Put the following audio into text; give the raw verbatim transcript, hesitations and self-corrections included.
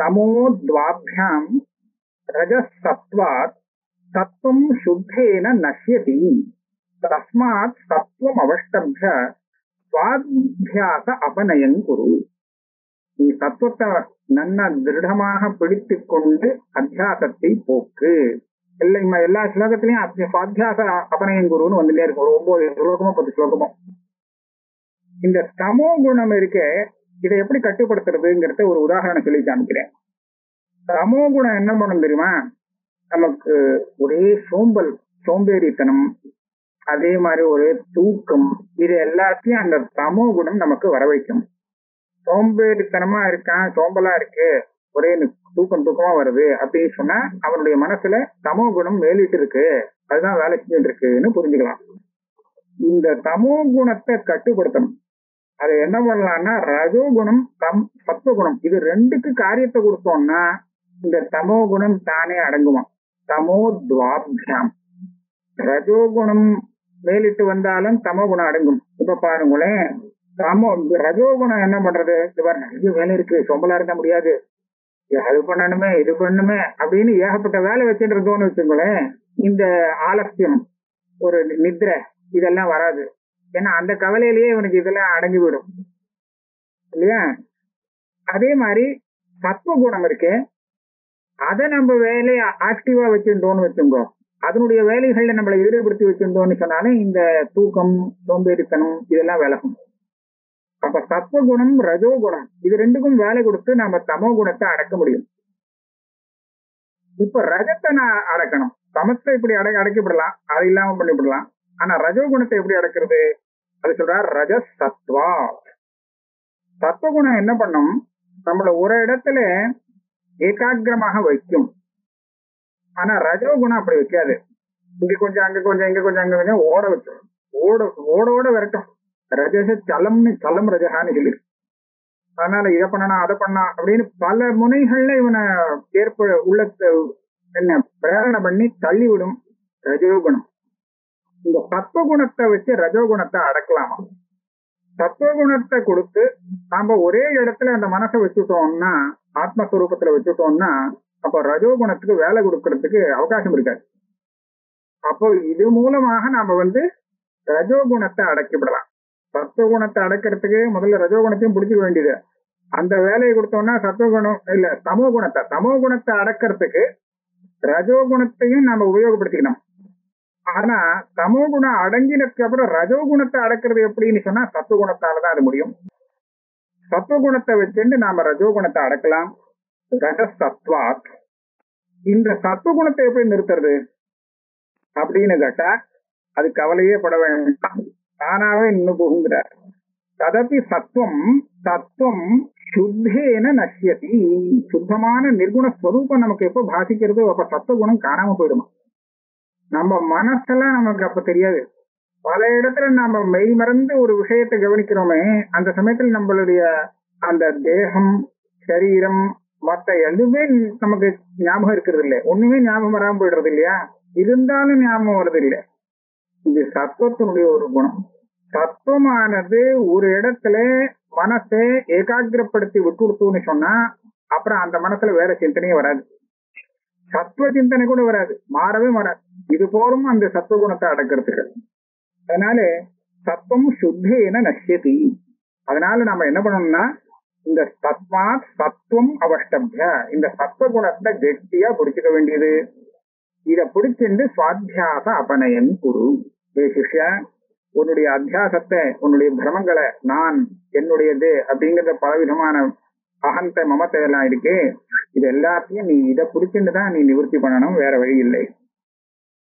तमोद्वाभ्याम रजसत्वात् सत्वं शुद्धेन नश्यति तस्मात् सत्वम अवष्टभ्य स्वाध्यास अपनयं कुरु। நீ தத்துவத்தை நன்னா திருடமாக பிடித்துக் கொண்டு அத்தியாசத்தை போக்கு. இல்லை எல்லா ஸ்லோகத்திலையும் சுவாத்தியாச அபநயம் குருன்னு வந்துட்டே இருக்கும். ஒரு ஒன்பது ஸ்லோகமோ பத்து ஸ்லோகமோ இந்த தமோ குணம் இருக்க இதை எப்படி கட்டுப்படுத்துறதுங்கிறத ஒரு உதாரணம் சொல்லி காமிக்கிறேன். தமோ குணம் என்ன பண்ணணும் தெரியுமா? நமக்கு ஒரே சோம்பல், சோம்பேறித்தனம், அதே மாதிரி ஒரே தூக்கம், இது எல்லாத்தையும் அந்த தமோ குணம் நமக்கு வரவைக்கும். சோம்பேறித்தனமா இருக்கான், சோம்பலா இருக்கு, ஒரே தூக்கம் தூக்கமா வருது அப்படின்னு சொன்னா அவனுடைய மனசுல தமோ குணம் மேலிட்டு இருக்கு, அதுதான் வேலை செஞ்சுட்டு இருக்குன்னு புரிஞ்சுக்கலாம். இந்த தமோ குணத்தை கட்டுப்படுத்தணும். அது என்ன பண்ணலாம்னா ரஜோகுணம் தம் சத்வகுணம் இது ரெண்டுக்கு காரியத்தை கொடுத்தோம்னா இந்த தமோ குணம் தானே அடங்குவான். தமோ துவாபியாம் ரஜோகுணம் மேலிட்டு வந்தாலும் தமோ குணம் அடங்கும். இப்ப பாருங்களேன், தமோ ரஜோகுணம் என்ன பண்றது, இவர் நிறைய வேலை இருக்கு, சொம்பலா இருக்க முடியாது, அது பண்ணணுமே இது பண்ணணுமே அப்படின்னு ஏகப்பட்ட வேலை வச்சுட்டு இருந்தோன்னு வச்சுங்களேன், இந்த ஆலசியம் ஒரு நித்ரை இதெல்லாம் வராது. ஏன்னா அந்த கவலையிலேயே இவனுக்கு இதெல்லாம் அடங்கி விடும் இல்லையா? அதே மாதிரி சத்துவ குணம் இருக்கு, அதை நம்ம வேலையை ஆக்டிவா வச்சுட்டோம்னு வச்சுங்கோ, அதனுடைய வேலைகள்ல நம்மளை ஈடுபடுத்தி வச்சுட்டோம்னு சொன்னாலும் இந்த தூக்கம் சோம்பேறித்தனம் இதெல்லாம் விலகும். அப்ப சத்துவ குணம் ரஜோ குணம் இது ரெண்டுக்கும் வேலை கொடுத்து நம்ம தமோ குணத்தை அடக்க முடியும். இப்ப ரஜத்தை நான் அடக்கணும், தமத்தை இப்படி அடை அடைக்கப்படலாம், அது இல்லாம பண்ணிவிடலாம். ஆனா ரஜோ குணத்தை எப்படி அடக்கிறது? அது சொல்றாரு ரஜ சத்வா. சத்வ குணம் என்ன பண்ணும், நம்மள ஒரு இடத்துல ஏகாகிரமாக வைக்கும். ஆனா ரஜோ குணம் அப்படி வைக்காது, இங்க கொஞ்சம் அங்க கொஞ்சம் இங்க கொஞ்சம் அங்க கொஞ்சம் ஓட வச்சிடும், ஓட ஓடோட விரட்டும். ரஜச சலம்னு சலம் ரஜகான்னு சொல்லி, அதனால இதை பண்ணனா அதை பண்ணா அப்படின்னு பல முனைகள்ல இவனை ஏற்ப உள்ள என்ன பிரேரணை பண்ணி தள்ளி விடும் ரஜோகுணம். இந்த சத்துவ குணத்தை வச்சு ரஜோகுணத்தை அடக்கலாமா? சத்துவ குணத்தை கொடுத்து நாம ஒரே இடத்துல அந்த மனசை வச்சுட்டோம்னா, ஆத்மஸ்வரூபத்துல வச்சுட்டோம்னா அப்ப ரஜோகுணத்துக்கு வேலை கொடுக்கறதுக்கு அவகாசம் இருக்காது. அப்போ இது மூலமாக நாம வந்து ரஜோகுணத்தை அடக்கிவிடலாம். சத்துவகுணத்தை அடக்கிறதுக்கு முதல்ல ரஜோகுணத்தையும் பிடிச்சிக்க வேண்டியது, அந்த வேலையை கொடுத்தோம்னா சத்துவகுணம் இல்ல தமோ குணத்தை, தமோ குணத்தை அடக்கிறதுக்கு ரஜோகுணத்தையும் நம்ம உபயோகப்படுத்திக்கணும். ஆனா தமோ குணம் அடங்கினதுக்கு அப்புறம் ரஜோகுணத்தை அடக்கிறது எப்படின்னு சொன்னா சத்துவகுணத்தாலதான் அது முடியும். சத்துவகுணத்தை வச்சுட்டு நாம ரஜோகுணத்தை அடக்கலாம். ரஜ சத்வாத் இந்த சத்துவகுணத்தை எப்படி நிறுத்துறது அப்படின்னு கேட்டா அது கவலையே பட வேண்டாம், தானாவே நின்று போகுங்கிறார். ததபி சத்துவம் சத்துவம் சுத்தேன நஷ்யதி. சுத்தமான நிர்குணஸ்வரூபம் நமக்கு எப்ப பாதிக்கிறது, அப்ப சத்துவகுணம் காணாம போயிடுமா? நம்ம மனசெல்லாம் நமக்கு அப்ப தெரியாது. பல இடத்துல நம்ம மெய் மறந்து ஒரு விஷயத்தை கவனிக்கிறோமே, அந்த சமயத்துல நம்மளுடைய அந்த தேகம் சரீரம் மற்ற எதுவுமே நமக்கு ஞாபகம் இருக்கிறது இல்லை, ஒண்ணுமே ஞாபகம் வராம போயிடுறது இல்லையா? இருந்தாலும் ஞாபகம் வருது இல்லை. இது சத்துவத்தினுடைய ஒரு குணம். சத்துவமானது ஒரு இடத்துல மனசை ஏகாகிரப்படுத்தி விட்டு கொடுத்தோம்னு சொன்னா அப்புறம் அந்த மனசுல வேற சிந்தனையே வராது, சத்துவ சிந்தனை கூட வராது, மாறவே மாறாது. இது போரும் அந்த சத்துவ குணத்தை அடக்கிறதுக்கு. அதனால சத்துவம் சுத்தேன நஷ்யதி. அதனால நம்ம என்ன பண்ணணும்னா இந்த தத்வாத் சத்துவம் அவஷ்டம்ய இந்த சத்துவ குணத்தை கெட்டியா பிடிச்சிக்க வேண்டியது. இதை பிடிச்சிருந்து சுவாத்தியாச அபநயன் குரு. ஏ சிஷ்யா, உன்னுடைய அத்தியாசத்தை உன்னுடைய பிரமங்களை நான் என்னுடையது அப்படிங்கிற பலவிதமான அகந்த மமத்தை எல்லாம் இருக்கு, இது எல்லாத்தையும் நீ இதை பிடிச்சிருந்துதான் நீ நிவர்த்தி பண்ணணும், வேற வழி இல்லை.